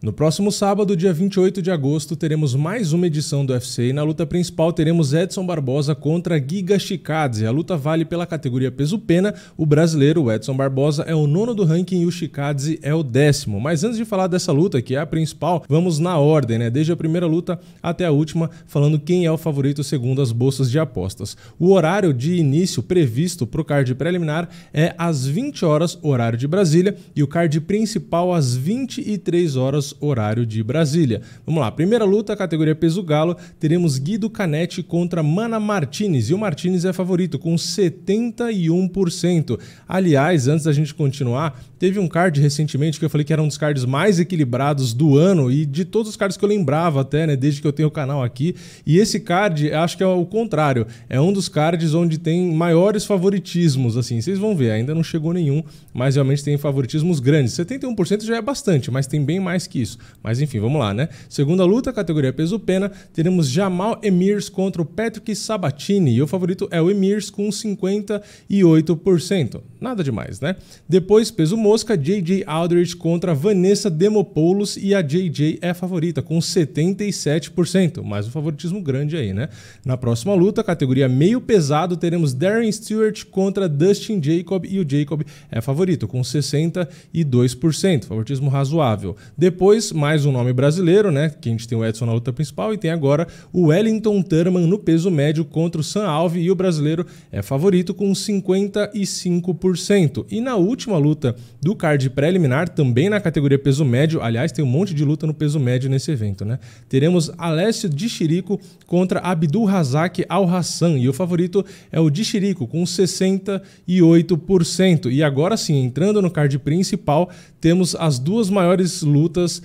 No próximo sábado, dia 28 de agosto, teremos mais uma edição do UFC e na luta principal teremos Edson Barboza contra Giga Chikadze. A luta vale pela categoria peso-pena, o brasileiro Edson Barboza é o 9º do ranking e o Chikadze é o 10º. Mas antes de falar dessa luta, que é a principal, vamos na ordem, né? Desde a primeira luta até a última, falando quem é o favorito segundo as bolsas de apostas. O horário de início previsto para o card preliminar é às 20 horas, horário de Brasília, e o card principal às 23 horas, horário de Brasília. Vamos lá, primeira luta, categoria peso galo, teremos Guido Canetti contra Nana Martinez, e o Martinez é favorito com 71%. Aliás, antes da gente continuar, teve um card recentemente que eu falei que era um dos cards mais equilibrados do ano e de todos os cards que eu lembrava até, né, desde que eu tenho o canal aqui, e esse card acho que é o contrário, é um dos cards onde tem maiores favoritismos, assim, vocês vão ver, ainda não chegou nenhum, mas realmente tem favoritismos grandes, 71% já é bastante, mas tem bem mais que isso. Mas enfim, vamos lá, né? Segunda luta, categoria peso-pena, teremos Jamall Emmers contra o Patrick Sabatini, e o favorito é o Emmers com 58%. Nada demais, né? Depois, peso mosca, JJ Aldrich contra Vanessa Demopoulos, e a JJ é favorita com 77%, mas um favoritismo grande aí, né? Na próxima luta, categoria meio pesado, teremos Darren Stewart contra Dustin Jacob, e o Jacob é favorito com 62%, favoritismo razoável. Depois, mais um nome brasileiro, né? Que a gente tem o Edson na luta principal e tem agora o Wellington Thurman no peso médio contra o San Alves, e o brasileiro é favorito com 55%. E na última luta do card preliminar, também na categoria peso médio, aliás, tem um monte de luta no peso médio nesse evento, né? Teremos Alessio Di Chirico contra Abdul Hazak Al-Hassan, e o favorito é o Di Chirico com 68%. E agora sim, entrando no card principal, temos as duas maiores lutas,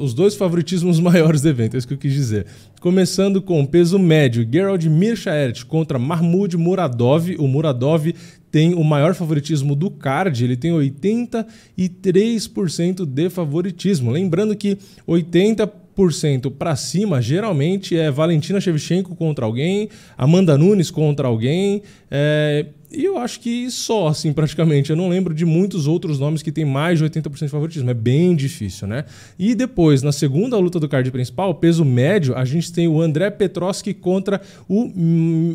os dois favoritismos maiores do evento, é isso que eu quis dizer. Começando com peso médio, Gerald Mirchaert contra Mahmoud Muradov. O Muradov tem o maior favoritismo do card, ele tem 83% de favoritismo. Lembrando que 80% para cima geralmente é Valentina Shevchenko contra alguém, Amanda Nunes contra alguém, e eu acho que só, assim, praticamente. Eu não lembro de muitos outros nomes que tem mais de 80% de favoritismo. É bem difícil, né? E depois, na segunda luta do card principal, peso médio, a gente tem o André Petroski contra o...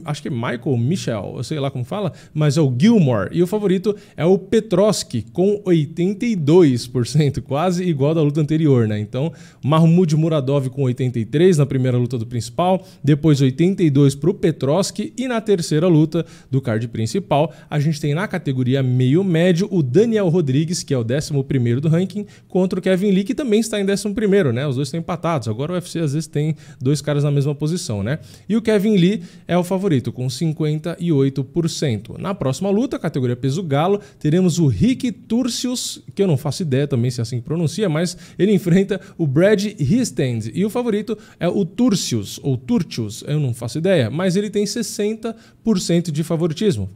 acho que é Michael Michel, eu sei lá como fala, mas é o Gilmore. E o favorito é o Petroski, com 82%, quase igual da luta anterior, né? Então, Mahmoud Muradov com 83% na primeira luta do principal, depois 82% para o Petroski, e na terceira luta do card principal, a gente tem na categoria meio-médio o Daniel Rodrigues, que é o 11º do ranking, contra o Kevin Lee, que também está em 11º, né? Os dois estão empatados. Agora o UFC às vezes tem dois caras na mesma posição, né? E o Kevin Lee é o favorito, com 58%. Na próxima luta, categoria peso galo, teremos o Rick Turcios, que eu não faço ideia também se é assim que pronuncia, mas ele enfrenta o Brad Histand, e o favorito é o Turcios, ou Turcios, eu não faço ideia, mas ele tem 60% de favoritismo.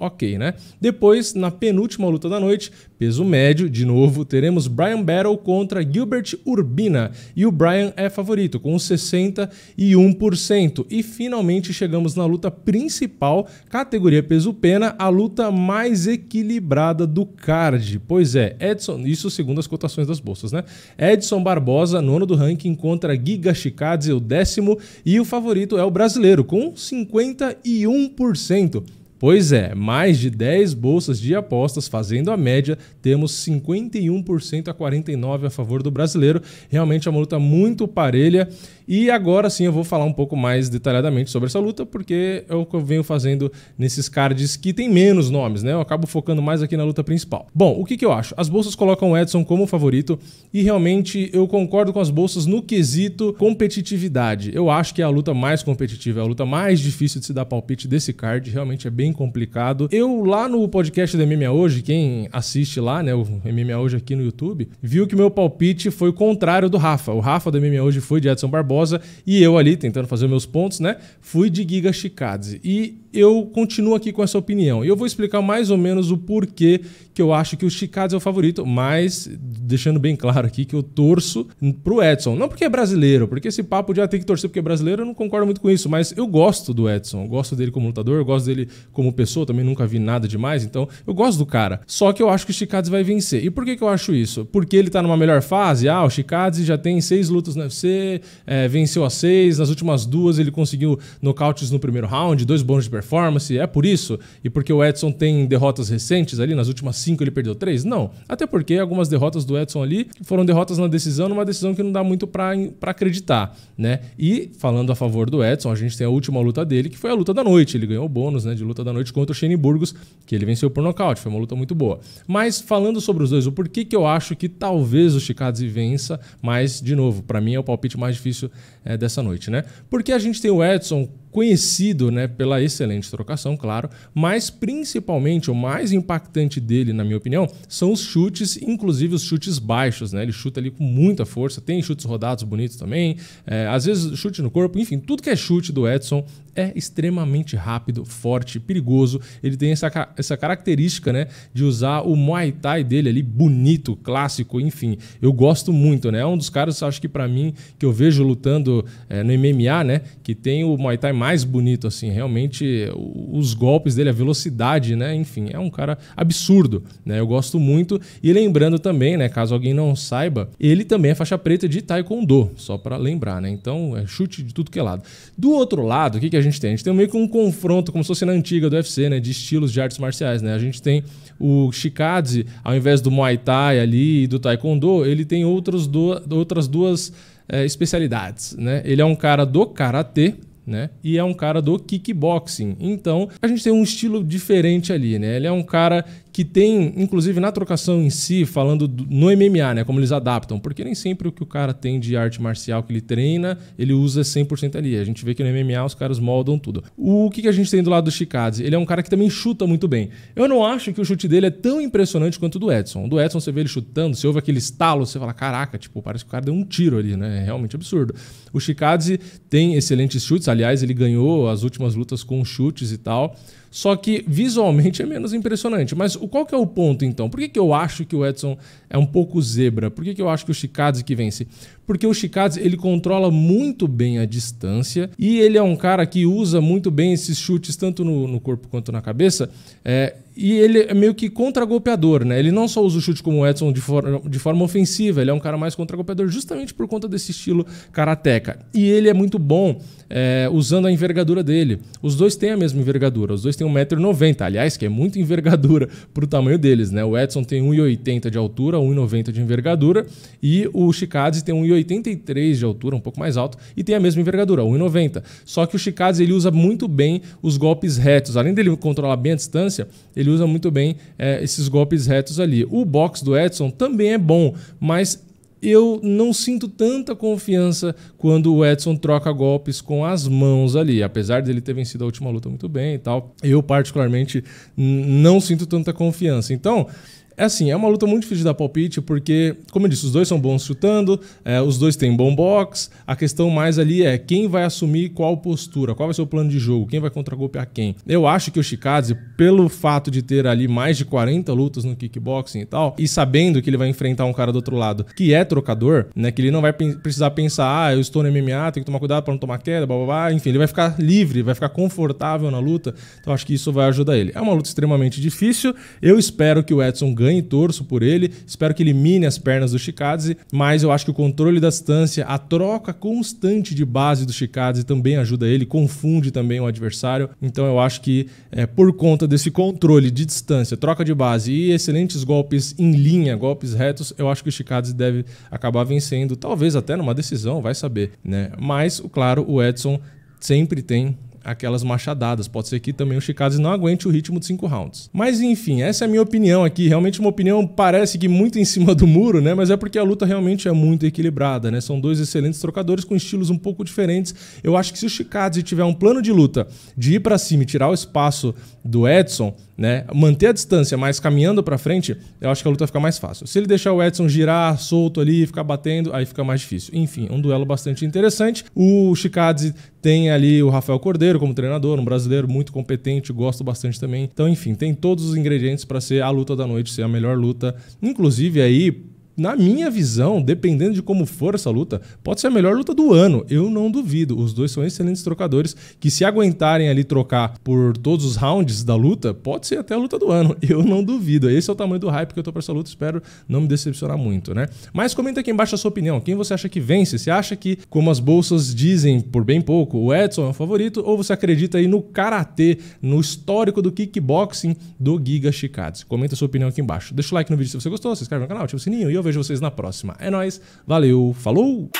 Ok, né? Depois, na penúltima luta da noite, peso médio, de novo, teremos Brian Battle contra Gilbert Urbina, e o Brian é favorito, com 61%. E finalmente chegamos na luta principal, categoria peso-pena, a luta mais equilibrada do card. Pois é, Edson, isso segundo as cotações das bolsas, né? Edson Barboza, 9º do ranking, contra Giga Chikadze, o 10º, e o favorito é o brasileiro, com 51%. Pois é, mais de 10 bolsas de apostas fazendo a média, temos 51% a 49% a favor do brasileiro. Realmente é uma luta muito parelha. E agora sim eu vou falar um pouco mais detalhadamente sobre essa luta, porque é o que eu venho fazendo nesses cards que tem menos nomes, né? Eu acabo focando mais aqui na luta principal. Bom, o que eu acho? As bolsas colocam o Edson como favorito, e realmente eu concordo com as bolsas no quesito competitividade. Eu acho que é a luta mais competitiva, é a luta mais difícil de se dar palpite desse card, realmente é bem complicado. Eu lá no podcast do MMA Hoje, quem assiste lá, né, o MMA Hoje aqui no YouTube, viu que meu palpite foi o contrário do Rafa. O Rafa do MMA Hoje foi de Edson Barboza, e eu ali, tentando fazer meus pontos, né, fui de Giga Chikadze. E eu continuo aqui com essa opinião. E eu vou explicar mais ou menos o porquê que eu acho que o Chikadze é o favorito, mas deixando bem claro aqui que eu torço pro Edson. Não porque é brasileiro, porque esse papo de tem que torcer porque é brasileiro, eu não concordo muito com isso, mas eu gosto do Edson, eu gosto dele como lutador, eu gosto dele como como pessoa, também nunca vi nada demais, então eu gosto do cara. Só que eu acho que o Chikadze vai vencer. E por que que eu acho isso? Porque ele tá numa melhor fase. Ah, o Chikadze já tem 6 lutas no UFC, venceu a 6, nas últimas 2 ele conseguiu nocautes no primeiro round, 2 bônus de performance, é por isso? E porque o Edson tem derrotas recentes ali, nas últimas 5 ele perdeu 3? Não. Até porque algumas derrotas do Edson ali foram derrotas na decisão, numa decisão que não dá muito pra acreditar, né? E falando a favor do Edson, a gente tem a última luta dele, que foi a luta da noite. Ele ganhou o bônus, né, de luta da noite contra o Shane Burgos, que ele venceu por nocaute, foi uma luta muito boa. Mas falando sobre os dois, o porquê que eu acho que talvez o Chikadze vença, mas, de novo, pra mim é o palpite mais difícil dessa noite, né? Porque a gente tem o Edson conhecido, né, pela excelente trocação, claro, mas principalmente o mais impactante dele, na minha opinião, são os chutes, inclusive os chutes baixos, né? Ele chuta ali com muita força, tem chutes rodados bonitos também, às vezes chute no corpo, enfim, tudo que é chute do Edson é extremamente rápido, forte, perigoso. Ele tem essa característica, né, de usar o Muay Thai dele ali, bonito, clássico, enfim. Eu gosto muito, né? É um dos caras, acho que pra mim, que eu vejo lutando no MMA, né, que tem o Muay Thai mais bonito, assim. Realmente, os golpes dele, a velocidade, né, enfim, é um cara absurdo, né? Eu gosto muito. E lembrando também, né, caso alguém não saiba, ele também é faixa preta de Taekwondo, só pra lembrar, né? Então, é chute de tudo que é lado. Do outro lado, o que que a gente tem? A gente tem meio que um confronto, como se fosse na antiga do UFC, né, de estilos de artes marciais, né? A gente tem o Chikadze, ao invés do Muay Thai ali e do Taekwondo, ele tem outras duas especialidades, né? Ele é um cara do Karatê, né, e é um cara do kickboxing. Então, a gente tem um estilo diferente ali, né? Ele é um cara que tem, inclusive na trocação em si, falando no MMA, né, como eles adaptam, porque nem sempre o que o cara tem de arte marcial que ele treina, ele usa 100% ali. A gente vê que no MMA os caras moldam tudo. O que a gente tem do lado do Chikadze? Ele é um cara que também chuta muito bem. Eu não acho que o chute dele é tão impressionante quanto o do Edson. O do Edson você vê ele chutando, você ouve aquele estalo, você fala, caraca, tipo, parece que o cara deu um tiro ali, né? É realmente absurdo. O Chikadze tem excelentes chutes, aliás, ele ganhou as últimas lutas com chutes e tal, só que visualmente é menos impressionante. Mas qual que é o ponto, então? Por que que eu acho que o Edson é um pouco zebra? Por que que eu acho que o Chikadze que vence? Porque o Chikadze, ele controla muito bem a distância e ele é um cara que usa muito bem esses chutes, tanto no corpo quanto na cabeça, e ele é meio que contra-golpeador, né? Ele não só usa o chute como o Edson de forma ofensiva, ele é um cara mais contra-golpeador justamente por conta desse estilo karateca. E ele é muito bom usando a envergadura dele. Os dois têm a mesma envergadura, os dois têm 1,90 m, aliás, que é muita envergadura pro tamanho deles, né? O Edson tem 1,80 m de altura, 1,90 m de envergadura, e o Chikadze tem 1,83 m de altura, um pouco mais alto, e tem a mesma envergadura, 1,90 m. Só que o Chikadze, ele usa muito bem os golpes retos. Além dele controlar bem a distância, ele usa muito bem esses golpes retos ali. O boxe do Edson também é bom, mas eu não sinto tanta confiança quando o Edson troca golpes com as mãos ali. Apesar dele ter vencido a última luta muito bem e tal, eu particularmente não sinto tanta confiança. Então, é assim, é uma luta muito difícil de dar palpite porque, como eu disse, os dois são bons chutando, os dois têm bom boxe. A questão mais ali é quem vai assumir qual postura, qual vai ser o plano de jogo, quem vai contra-golpear quem. Eu acho que o Chikadze, pelo fato de ter ali mais de 40 lutas no kickboxing e tal, e sabendo que ele vai enfrentar um cara do outro lado que é trocador, né, que ele não vai precisar pensar, ah, eu estou no MMA, tenho que tomar cuidado para não tomar queda, blá, blá, blá. Enfim, ele vai ficar livre, vai ficar confortável na luta, então acho que isso vai ajudar ele. É uma luta extremamente difícil, eu espero que o Edson ganhe e torço por ele, espero que elimine as pernas do Chikadze, mas eu acho que o controle da distância, a troca constante de base do Chikadze também ajuda ele, confunde também o adversário, então eu acho que por conta desse controle de distância, troca de base e excelentes golpes em linha, golpes retos, eu acho que o Chikadze deve acabar vencendo, talvez até numa decisão, vai saber, né? Mas, claro, o Edson sempre tem aquelas machadadas. Pode ser que também o Chikadze não aguente o ritmo de 5 rounds. Mas enfim, essa é a minha opinião aqui. Realmente uma opinião parece que muito em cima do muro, né? Mas é porque a luta realmente é muito equilibrada, né? São dois excelentes trocadores com estilos um pouco diferentes. Eu acho que se o Chikadze tiver um plano de luta de ir pra cima e tirar o espaço do Edson, né, manter a distância, mas caminhando pra frente, eu acho que a luta fica mais fácil. Se ele deixar o Edson girar solto ali, ficar batendo, aí fica mais difícil. Enfim, um duelo bastante interessante. O Chikadze tem ali o Rafael Cordeiro como treinador, um brasileiro muito competente, gosto bastante também. Então, enfim, tem todos os ingredientes para ser a luta da noite, ser a melhor luta. Inclusive aí, na minha visão, dependendo de como for essa luta, pode ser a melhor luta do ano. Eu não duvido. Os dois são excelentes trocadores que, se aguentarem ali trocar por todos os rounds da luta, pode ser até a luta do ano. Eu não duvido. Esse é o tamanho do hype que eu tô pra essa luta. Espero não me decepcionar muito, né? Mas comenta aqui embaixo a sua opinião. Quem você acha que vence? Você acha que, como as bolsas dizem por bem pouco, o Edson é o favorito? Ou você acredita aí no karatê, no histórico do kickboxing do Giga Chikadze? Comenta a sua opinião aqui embaixo. Deixa o like no vídeo se você gostou, se inscreve no canal, ativa o sininho e eu vejo vocês na próxima. É nóis, valeu, falou!